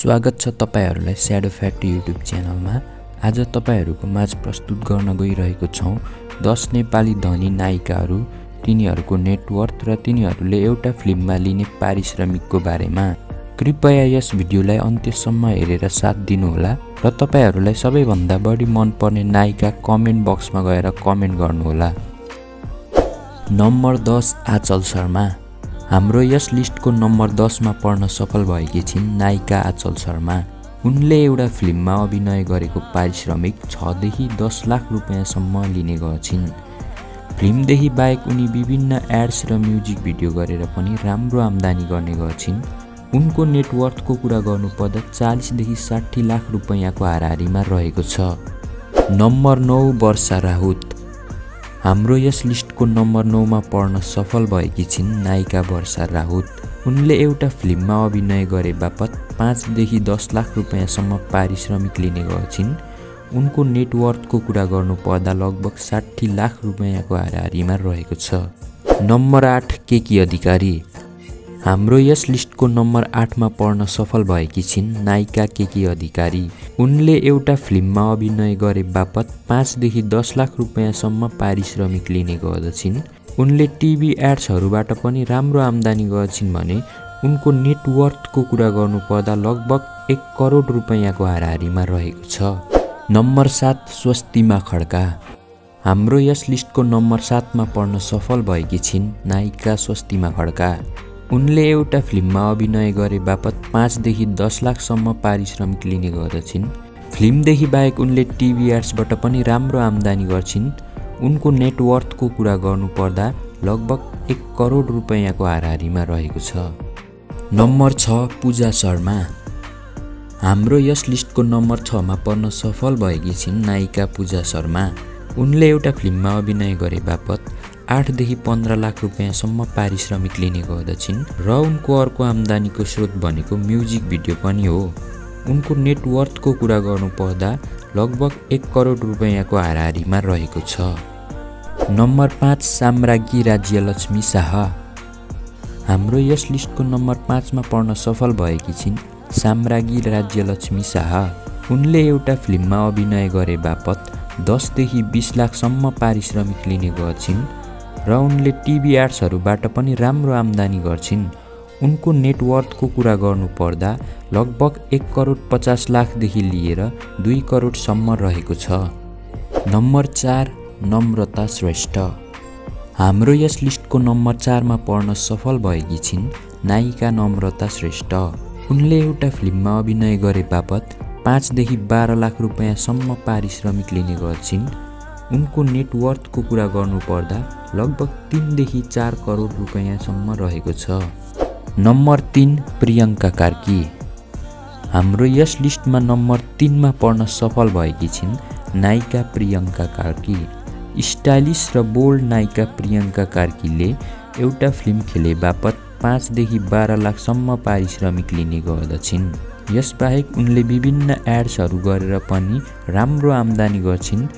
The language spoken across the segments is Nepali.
स्वागत छ तपाईहरुलाई स्याडो फ्याक्ट युट्युब च्यानलमा। आज तपाईहरुको माझ प्रस्तुत गर्न गइरहेको छौं 10 नेपाली धनी नायिकाहरु, तिनीहरुको नेटवर्थ र तिनीहरुले एउटा फिल्ममा लिने पारिश्रमिकको बारेमा। कृपया यस भिडियोलाई अन्त्यसम्म हेरेर साथ दिनुहोला र तपाईहरुलाई सबैभन्दा बढी मनपर्ने नायिका कमेन्ट बक्समा गएर कमेन्ट गर्नुहोला। नम्बर 10 आँचल शर्मा। हाम्रो यस लिस्टको नम्बर 10 मा पर्न सफल भएकी छिन् नायिका आँचल शर्मा। उनले एउटा फिल्ममा अभिनय गरेको पारिश्रमिक 6 देखि 10 लाख रुपैयाँसम्म लिने गर्छिन्। फिल्मदेखि बाहेक उनी विभिन्न एड्स र म्युजिक भिडियो गरेर पनि राम्रो आम्दानी गर्ने गर्छिन्। उनको नेटवर्थको कुरा गर्नुपर्दा 40 देखि 60 लाख रुपैयाँको हाराहारीमा रहेको छ। नम्बर 9 वर्षा राउत। हाम्रो यस लिस्टको नम्बर 9 मा पर्न सफल भएकी छिन् नायिका वर्षा राउत। उनले एउटा फिल्ममा अभिनय गरे बापत 5 देखि 10 लाख रुपैयाँसम्म पारिश्रमिक लिने गर्छिन्। उनको नेटवर्थको कुरा गर्नुपर्दा लगभग 60 लाख रुपैयाँको हाराहारीमा रहेको छ। नम्बर 8 केकी अधिकारी। हाम्रो यस लिस्टको नम्बर 8 मा पर्न सफल भएकी छिन् नायिका केकी अधिकारी। उनले एउटा फिल्ममा अभिनय गरे बापत 5 देखि 10 लाख रुपैयाँसम्म पारिश्रमिक लिने गर्दछिन्। उनले टिभी एड्सहरूबाट पनि राम्रो आम्दानी गर्छिन् भने उनको नेटवर्थको कुरा गर्नुपर्दा लगभग 1 करोड रुपैयाँको हाराहारीमा रहेको छ। नम्बर 7 स्वस्तिमा खड्का। हाम्रो यस लिस्टको नम्बर 7 मा पर्न सफल भएकी छिन् नायिका स्वस्तिमा खड्का। उनले एउटा फिल्ममा अभिनय गरे बापत 5 देखि 10 लाखसम्म पारिश्रमिक लिने गर्दछिन्। फिल्मदेखि बाहेक उनले टिभी एड्सबाट पनि राम्रो आम्दानी गर्छिन्। उनको नेटवर्थको कुरा गर्नुपर्दा लगभग 1 करोड रुपैयाँको हाराहारीमा रहेको छ। नम्बर 6 पूजा शर्मा। हाम्रो यस लिस्टको नम्बर 6 मा पर्न सफल भएकी छिन् नायिका पूजा शर्मा। उनले एउटा फिल्ममा अभिनय गरे बापत 8 देखि 15 लाख रुपैयाँसम्म पारिश्रमिक लिने गर्दछिन् र उनको अर्को आम्दानीको स्रोत भनेको म्युजिक भिडियो पनि हो। उनको नेटवर्थको कुरा गर्नुपर्दा लगभग 1 करोड रुपैयाँको हाराहारीमा रहेको छ। नम्बर 5 साम्राज्ञी राज्यलक्ष्मी शाह। हाम्रो यस लिस्टको नम्बर 5 मा पर्न सफल भएकी छिन् साम्राज्ञी राज्यलक्ष्मी शाह। उनले एउटा फिल्ममा अभिनय गरे बापत 10 देखि 20 लाखसम्म पारिश्रमिक लिने गर्छिन् र उनले टिभी एड्सहरूबाट पनि राम्रो आम्दानी गर्छिन्। उनको नेटवर्थको कुरा गर्नुपर्दा लगभग 1 करोड 50 लाखदेखि लिएर 2 करोडसम्म रहेको छ। नम्बर 4 नम्रता श्रेष्ठ। हाम्रो यस लिस्टको नम्बर 4 मा पर्न सफल भएकी छिन् नायिका नम्रता श्रेष्ठ। उनले एउटा फिल्ममा अभिनय गरे बापत 5 देखि 12 लाख रुपैयाँसम्म पारिश्रमिक लिने गर्छिन्। उनको नेटवर्थको कुरा गर्नुपर्दा लगभग 3 देखि 4 करोड रुपैयाँसम्म रहेको छ। नम्बर 3 प्रियंका कार्की। हाम्रो यस लिस्टमा नम्बर 3 मा पर्न सफल भएकी छिन् नायिका प्रियंका कार्की। स्टाइलिस र बोल्ड नायिका प्रियंका कार्कीले एउटा फिल्म खेले बापत 5 देखि 12 लाखसम्म पारिश्रमिक लिने गर्दछिन्। यसबाहेक उनले विभिन्न एड्सहरू गरेर पनि राम्रो आम्दानी गर्छिन्।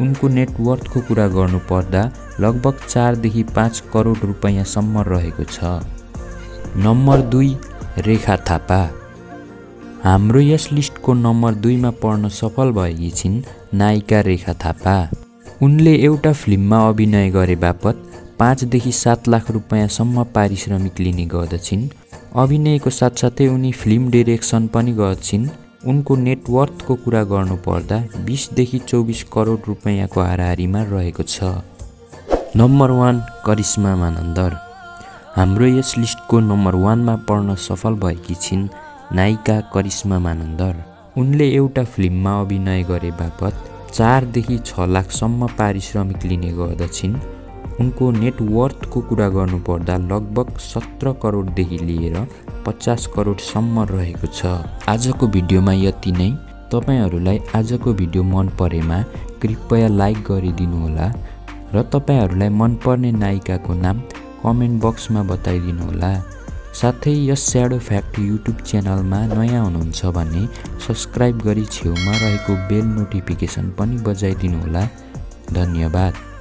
उनको नेटवर्थको कुरा गर्नुपर्दा लगभग 4 देखि 5 करोड रुपैयाँसम्म रहेको छ। नम्बर 2 रेखा थापा। हाम्रो यस लिस्टको नम्बर 2 मा पर्न सफल भएकी छिन् नायिका रेखा थापा। उनले एउटा फिल्ममा अभिनय गरे बापत 5 देखि 7 लाख रुपैयाँसम्म पारिश्रमिक लिने गर्दछिन्। अभिनयको साथसाथै उनी फिल्म डिरेक्सन पनि गर्छिन्। उनको नेटवर्थको कुरा गर्नुपर्दा 20 देखि 24 करोड रुपैयाँको हाराहारीमा रहेको छ। नम्बर 1 करिश्मा मनन्धर। हाम्रो यस लिस्टको नम्बर 1 मा पर्न सफल भएकी छिन् नायिका करिश्मा मनन्धर। उनले एउटा फिल्ममा अभिनय गरे बापत 4 देखि 6 लाखसम्म पारिश्रमिक लिने गर्दछिन्। उनको नेटवर्थको कुरा गर्नुपर्दा लगभग 17 करोडदेखि लिएर 50 करोडसम्म रहेको छ। आजको भिडियोमा यति नै। तपाईहरुलाई आजको भिडियो मन परेमा कृपया लाइक गरिदिनुहोला र तपाईहरुलाई मनपर्ने नायिकाको नाम कमेन्ट बक्समा बताइदिनुहोला। साथै यस स्याडो फ्याक्ट युट्युब च्यानलमा नयाँ हुनुहुन्छ भने सब्स्क्राइब गरी छेउमा रहेको बेल नोटिफिकेसन पनि बजाइदिनुहोला। धन्यवाद।